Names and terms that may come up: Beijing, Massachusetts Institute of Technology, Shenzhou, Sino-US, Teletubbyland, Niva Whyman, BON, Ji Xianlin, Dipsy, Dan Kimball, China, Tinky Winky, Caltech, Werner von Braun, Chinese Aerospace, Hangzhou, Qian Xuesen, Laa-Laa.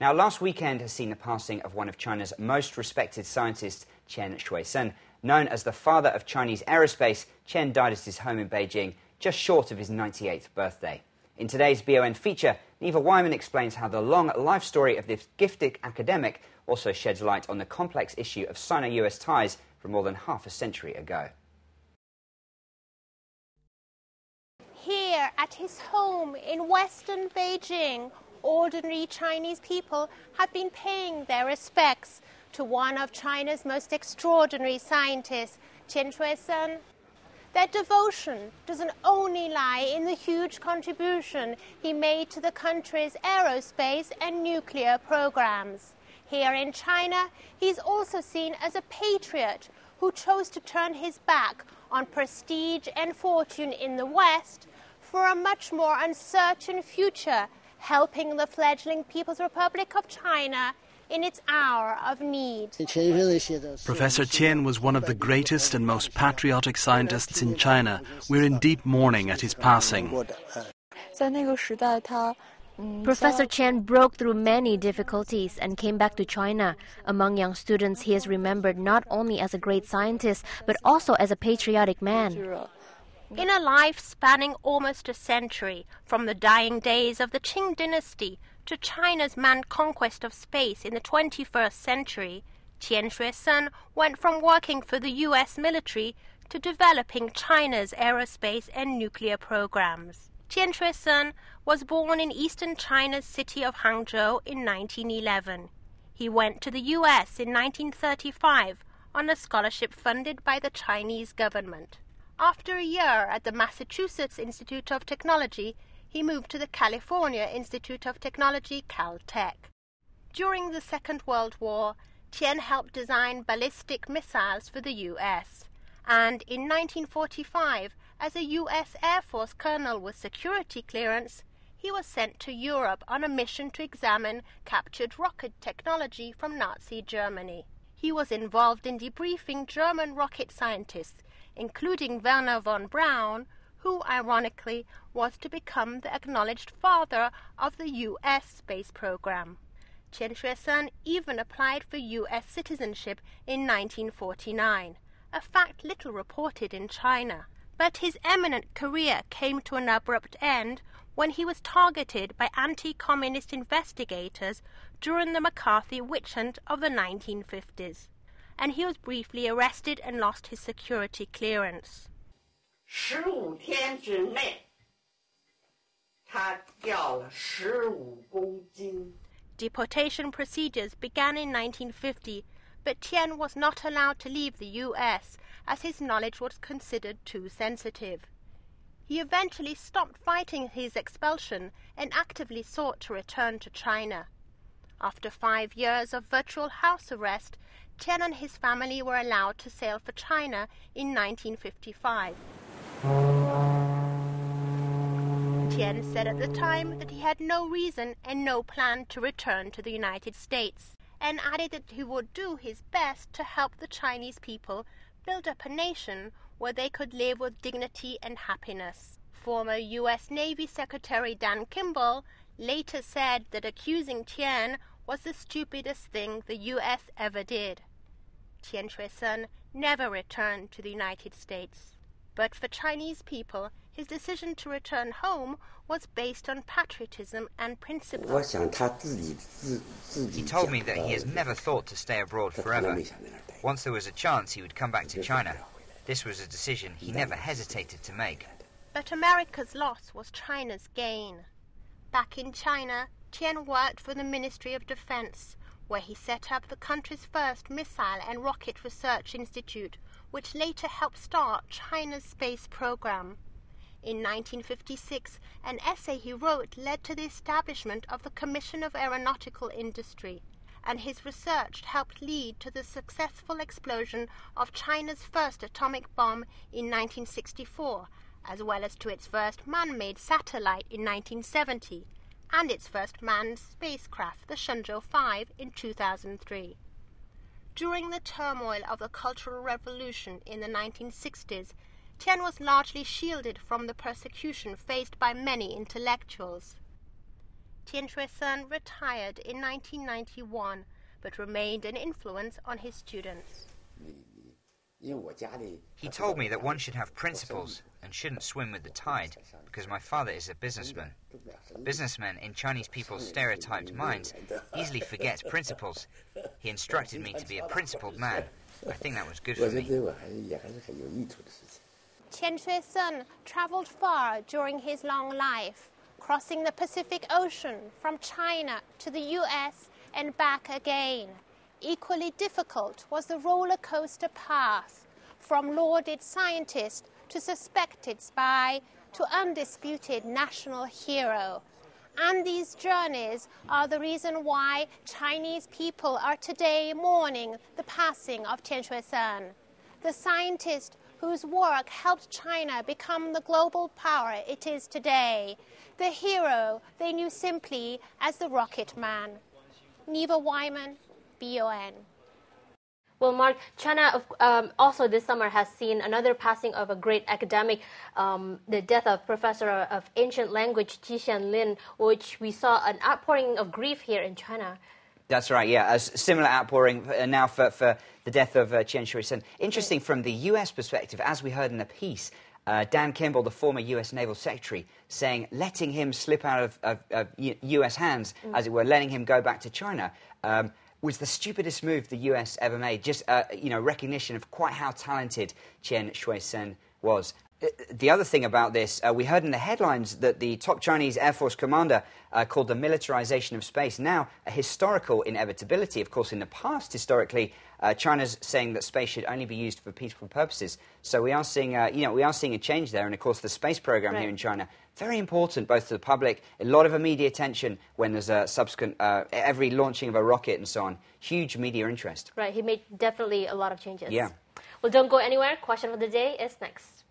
Now, last weekend has seen the passing of one of China's most respected scientists, Qian Xuesen. Known as the father of Chinese aerospace, Qian died at his home in Beijing, just short of his 98th birthday. In today's BON feature, Niva Whyman explains how the long life story of this gifted academic also sheds light on the complex issue of Sino-US ties from more than half a century ago. Here at his home in Western Beijing, ordinary Chinese people have been paying their respects to one of China's most extraordinary scientists, Qian Xuesen. Their devotion doesn't only lie in the huge contribution he made to the country's aerospace and nuclear programs. Here in China, he's also seen as a patriot who chose to turn his back on prestige and fortune in the West for a much more uncertain future, helping the fledgling People's Republic of China in its hour of need. Professor Qian was one of the greatest and most patriotic scientists in China. We're in deep mourning at his passing. Professor Qian broke through many difficulties and came back to China. Among young students, he is remembered not only as a great scientist, but also as a patriotic man. In a life spanning almost a century, from the dying days of the Qing dynasty to China's manned conquest of space in the 21st century, Qian Xuesen went from working for the U.S. military to developing China's aerospace and nuclear programs. Qian Xuesen was born in eastern China's city of Hangzhou in 1911. He went to the U.S. in 1935 on a scholarship funded by the Chinese government. After a year at the Massachusetts Institute of Technology, he moved to the California Institute of Technology, Caltech. During the Second World War, Qian helped design ballistic missiles for the U.S. And in 1945, as a U.S. Air Force colonel with security clearance, he was sent to Europe on a mission to examine captured rocket technology from Nazi Germany. He was involved in debriefing German rocket scientists, including Werner von Braun, who, ironically, was to become the acknowledged father of the U.S. space program. Qian Xuesen even applied for U.S. citizenship in 1949, a fact little reported in China. But his eminent career came to an abrupt end when he was targeted by anti-communist investigators during the McCarthy witch hunt of the 1950s. And he was briefly arrested and lost his security clearance. 15 days之内, 他掉了15公斤. Deportation procedures began in 1950, but Qian was not allowed to leave the U.S. as his knowledge was considered too sensitive. He eventually stopped fighting his expulsion and actively sought to return to China. After 5 years of virtual house arrest, Qian and his family were allowed to sail for China in 1955. Qian said at the time that he had no reason and no plan to return to the United States, and added that he would do his best to help the Chinese people build up a nation where they could live with dignity and happiness. Former U.S. Navy Secretary Dan Kimball later said that accusing Qian was the stupidest thing the U.S. ever did. Qian Xuesen never returned to the United States. But for Chinese people, his decision to return home was based on patriotism and principle. He told me that he has never thought to stay abroad forever. Once there was a chance he would come back to China. This was a decision he never hesitated to make. But America's loss was China's gain. Back in China, Qian worked for the Ministry of Defense, where he set up the country's first missile and rocket research institute, which later helped start China's space program. In 1956, an essay he wrote led to the establishment of the Commission of Aeronautical Industry, and his research helped lead to the successful explosion of China's first atomic bomb in 1964, as well as to its first man-made satellite in 1970, and its first manned spacecraft, the Shenzhou 5, in 2003. During the turmoil of the Cultural Revolution in the 1960s, Qian was largely shielded from the persecution faced by many intellectuals. Qian Xuesen retired in 1991, but remained an influence on his students. He told me that one should have principles and shouldn't swim with the tide, because my father is a businessman. Businessmen, in Chinese people's stereotyped minds, easily forget principles. He instructed me to be a principled man. I think that was good for me. Qian Xuesen traveled far during his long life, crossing the Pacific Ocean from China to the US and back again. Equally difficult was the roller coaster path, from lauded scientist to suspected spy to undisputed national hero. And these journeys are the reason why Chinese people are today mourning the passing of Qian Xuesen, the scientist whose work helped China become the global power it is today, the hero they knew simply as the Rocket Man. Niva Whyman, BON. Well, Mark, China also this summer has seen another passing of a great academic, the death of Professor of Ancient Language Ji Xianlin, which we saw an outpouring of grief here in China. That's right, yeah. A similar outpouring now for the death of Qian Xuesen. Interesting, right. From the U.S. perspective, as we heard in the piece, Dan Kimball, the former U.S. Naval Secretary, saying letting him slip out of U.S. hands, as it were, letting him go back to China, was the stupidest move the U.S. ever made. Just, recognition of quite how talented Qian Xuesen was. The other thing about this, we heard in the headlines that the top Chinese Air Force commander called the militarization of space now a historical inevitability. Of course, in the past, historically, China's saying that space should only be used for peaceful purposes. So we are seeing, a change there. And of course, the space program here in China, very important both to the public, a lot of media attention when there's a subsequent, every launching of a rocket and so on, huge media interest. Right, he made definitely a lot of changes. Yeah. Well, don't go anywhere. Question of the day is next.